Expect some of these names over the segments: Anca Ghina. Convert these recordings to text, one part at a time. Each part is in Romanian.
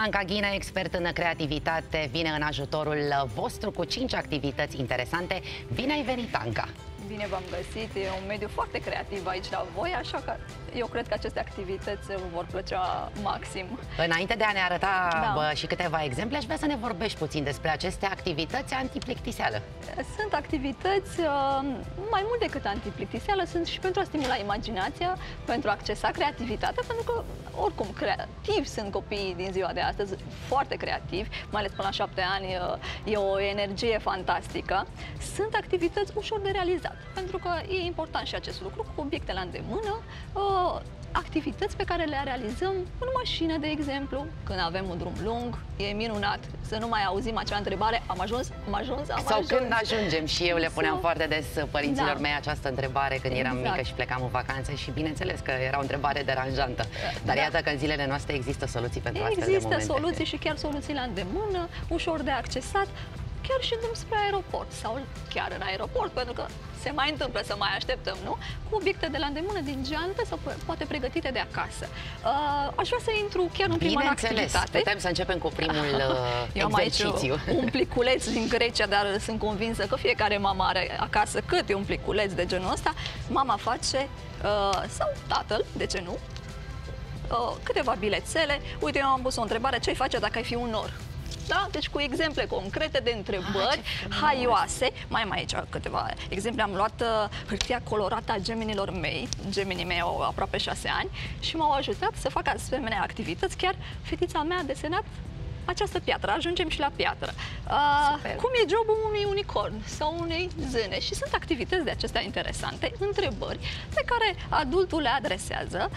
Anca Ghina, expert în creativitate, vine în ajutorul vostru cu 5 activități interesante. Bine ai venit, Anca! Bine v-am găsit, e un mediu foarte creativ aici la voi, așa că eu cred că aceste activități vă vor plăcea maxim. Înainte de a ne arăta și câteva exemple, aș vrea să ne vorbești puțin despre aceste activități antiplictiseală. Sunt activități mai mult decât antiplictiseală, sunt și pentru a stimula imaginația, pentru a accesa creativitatea, pentru că oricum creativi sunt copiii din ziua de astăzi, foarte creativi, mai ales până la 7 ani, e o energie fantastică. Sunt activități ușor de realizat, pentru că e important și acest lucru, cu obiecte la îndemână, activități pe care le realizăm în mașină, de exemplu, când avem un drum lung, e minunat să nu mai auzim acea întrebare, am ajuns. Sau când ajungem, și eu le puneam foarte des părinților mei această întrebare când eram mică și plecam în vacanță și bineînțeles că era o întrebare deranjantă, dar iată că în zilele noastre există soluții pentru astfel de momente. Există soluții și chiar soluții la îndemână, ușor de accesat, chiar și drum spre aeroport sau chiar în aeroport, pentru că se mai întâmplă să mai așteptăm, nu? Cu obiecte de la îndemână, din geantă sau poate pregătite de acasă. Aș vrea să intru chiar în prima activitate. Putem să începem cu primul exercițiu. Am aici un pliculeț din Grecia, dar sunt convinsă că fiecare mamă are acasă câte un pliculeț de genul ăsta. Mama face, sau tatăl, de ce nu, câteva bilețele. Uite, eu am pus o întrebare, ce-ai face dacă ai fi un nor? Da? Deci cu exemple concrete de întrebări haioase. Mai am aici câteva exemple. Am luat hârtia colorată a geminilor mei. Geminii mei au aproape 6 ani și m-au ajutat să fac asemenea activități. Chiar fetița mea a desenat această piatră. Ajungem și la piatră. Cum e jobul unui unicorn sau unei zâne? Și sunt activități de acestea interesante, întrebări pe care adultul le adresează,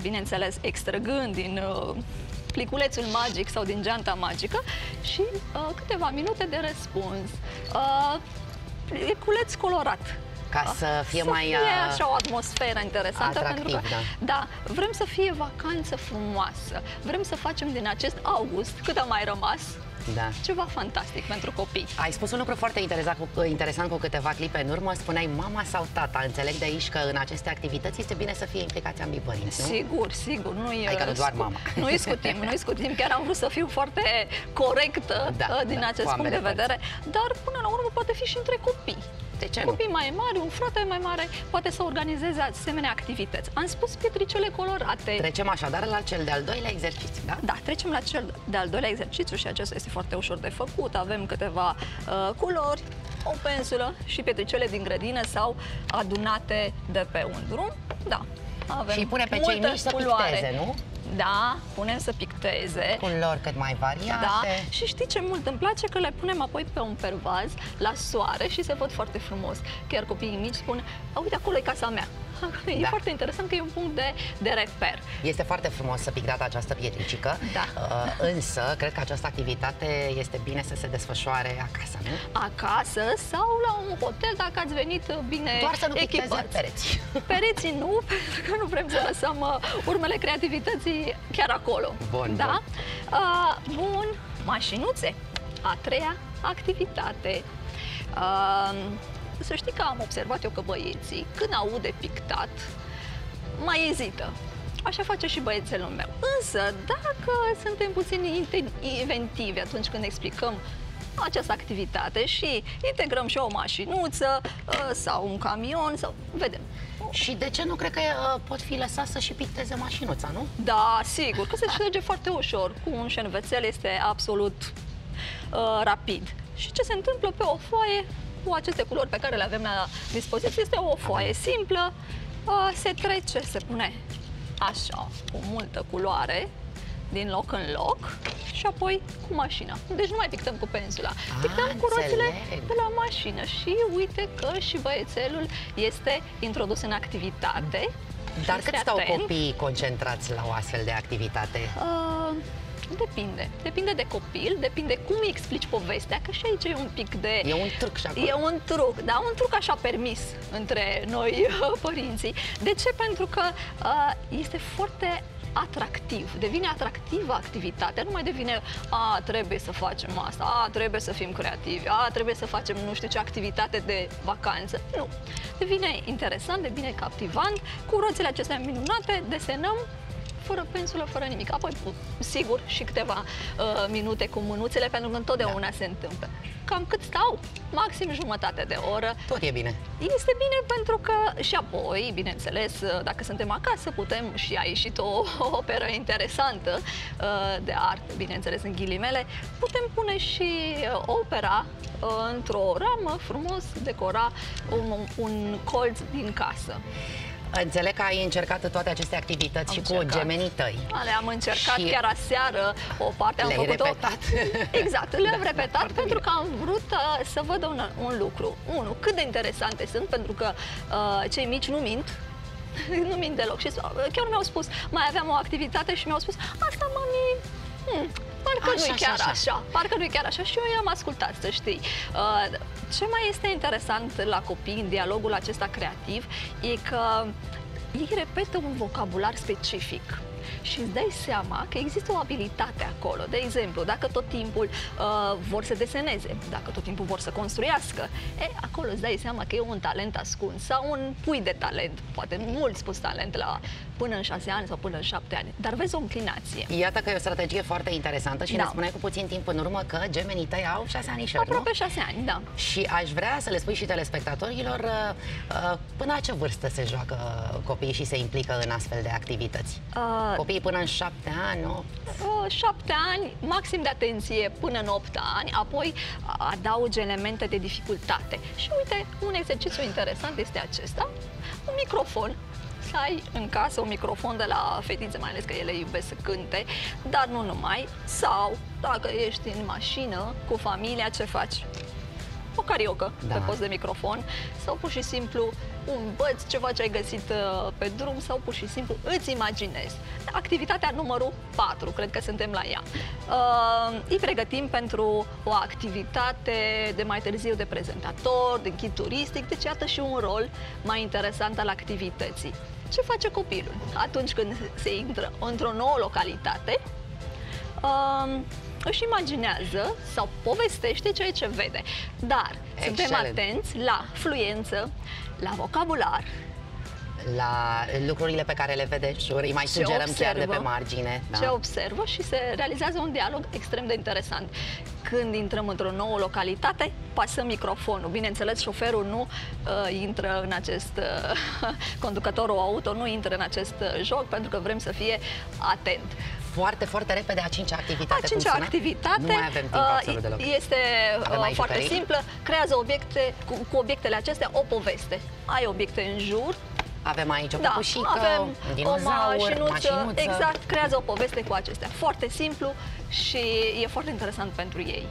bineînțeles extrăgând din pliculețul magic sau din geanta magică și câteva minute de răspuns. Pliculeț colorat. Ca să fie așa o atmosferă interesantă, pentru că vrem să fie vacanță frumoasă. Vrem să facem din acest august, cât a mai rămas, ceva fantastic pentru copii. Ai spus un lucru foarte interesant cu câteva clipe în urmă. Spuneai mama sau tata. Înțeleg de aici că în aceste activități este bine să fie implicați ambii părinți, nu? Sigur, sigur. Adică nu doar mama. Nu-i scutim, nu-i scutim. Chiar am vrut să fiu foarte corectă din acest punct de vedere. Dar până la urmă poate fi și între copii. Copii mai mari, un frate mai mare poate să organizeze asemenea activități. Am spus pietricele colorate. Trecem așadar la cel de-al doilea exercițiu, da? Da, trecem la cel de-al doilea exercițiu și acesta este foarte ușor de făcut. Avem câteva culori, o pensulă și pietricele din grădină sau adunate de pe un drum. Da, avem și pune pe cei mici să picteze, nu? Da, punem să picteze. Culori cât mai variate. Da. Și știi ce mult îmi place? Că le punem apoi pe un pervaz la soare și se văd foarte frumos. Chiar copiii mici spun, uite, acolo e casa mea. E foarte interesant că e un punct de reper. Este foarte frumos să pictată această pietricică, însă cred că această activitate este bine să se desfășoare acasă, nu? Acasă sau la un hotel, dacă ați venit bine echipați. Doar să nu picteze pereții. Pereții nu, pentru că nu vrem să lăsăm urmele creativității chiar acolo. Bun, da? Bun, mașinuțe. A treia activitate. Să știi că am observat eu că băieții, când aud de pictat, mai ezită. Așa face și băiețelul meu. Însă, dacă suntem puțin inventivi atunci când explicăm această activitate și integrăm și o mașinuță sau un camion, sau vedem. Și de ce nu cred că pot fi lăsați să și picteze mașinuța, nu? Da, sigur, că se șterge foarte ușor. Cu un șervețel este absolut rapid. Și ce se întâmplă pe o foaie? Cu aceste culori pe care le avem la dispoziție, este o foaie simplă, se trece, se pune așa, cu multă culoare, din loc în loc și apoi cu mașina. Deci nu mai pictăm cu pensula, pictăm cu roțile de la mașină. Și uite că și băiețelul este introdus în activitate. Dar cât stau copiii concentrați la o astfel de activitate? Depinde. Depinde de copil, depinde cum îi explici povestea, că și aici e un pic de... E un truc și acolo. E un truc, da, un truc așa permis între noi părinții. De ce? Pentru că este foarte atractiv. Devine atractivă activitatea, nu mai devine trebuie să facem asta, trebuie să fim creativi, trebuie să facem nu știu ce activitate de vacanță. Nu. Devine interesant, devine captivant. Cu roțile acestea minunate desenăm fără pensulă, fără nimic. Apoi, sigur, și câteva minute cu mânuțele, pentru că întotdeauna se întâmplă. Cam cât stau? Maxim jumătate de oră. Tot e bine. Este bine pentru că și apoi, bineînțeles, dacă suntem acasă, putem și a ieșit o operă interesantă de artă, bineînțeles, în ghilimele, putem pune și opera într-o ramă frumos, decora un colț din casă. Înțeleg că ai încercat toate aceste activități și cu gemenii tăi. Le-am încercat și chiar aseară, o parte am făcut-o. Exact, le-am repetat pentru că am vrut să văd un lucru. Unu, cât de interesante sunt, pentru că cei mici nu mint. Nu mint deloc. Și chiar mi-au spus, mai aveam o activitate și mi-au spus, asta, mami, parcă nu-i chiar așa. Parcă nu-i chiar așa. Și eu i-am ascultat, să știi. Ce mai este interesant la copii în dialogul acesta creativ e că ei repetă un vocabular specific și îți dai seama că există o abilitate acolo. De exemplu, dacă tot timpul vor să deseneze, dacă tot timpul vor să construiască, acolo îți dai seama că e un talent ascuns sau un pui de talent. Poate mulți pus talent la până în 6 ani sau până în 7 ani, dar vezi o înclinație. Iată că e o strategie foarte interesantă și ne spuneai cu puțin timp în urmă că gemenii tăi au 6 ani și ori, aproape, nu? 6 ani, da. Și aș vrea să le spui și telespectatorilor până la ce vârstă se joacă copiii și se implică în astfel de activități. Copiii până în 7 ani, 8? 7 ani, maxim de atenție până în 8 ani, apoi adaugi elemente de dificultate. Și uite, un exercițiu interesant este acesta, un microfon. Să ai în casă un microfon de la fetițe, mai ales că ele iubesc să cânte, dar nu numai. Sau, dacă ești în mașină cu familia, ce faci? O cariocă pe post de microfon sau pur și simplu un băț, ceva ce ai găsit pe drum sau pur și simplu îți imaginezi. Activitatea numărul 4, cred că suntem la ea. Îi pregătim pentru o activitate de mai târziu de prezentator, de ghid turistic, deci iată și un rol mai interesant al activității. Ce face copilul atunci când se intră într-o nouă localitate? Își imaginează sau povestește ceea ce vede. Dar suntem atenți la fluență, la vocabular, la lucrurile pe care le vede și îi mai sugerăm chiar de pe margine. Ce observă și se realizează un dialog extrem de interesant. Când intrăm într-o nouă localitate, pasăm microfonul. Bineînțeles, șoferul nu intră în acest... conducătorul auto nu intră în acest joc, pentru că vrem să fie atent. Foarte, foarte repede, a 5-a activitate. A 5-a activitate, nu mai avem timp absolut deloc. Este foarte simplă. Creează obiecte, cu obiectele acestea o poveste. Ai obiecte în jur. Avem aici o păpușică, un dinozaur, o mașinuță. Exact, creează o poveste cu acestea. Foarte simplu și e foarte interesant pentru ei.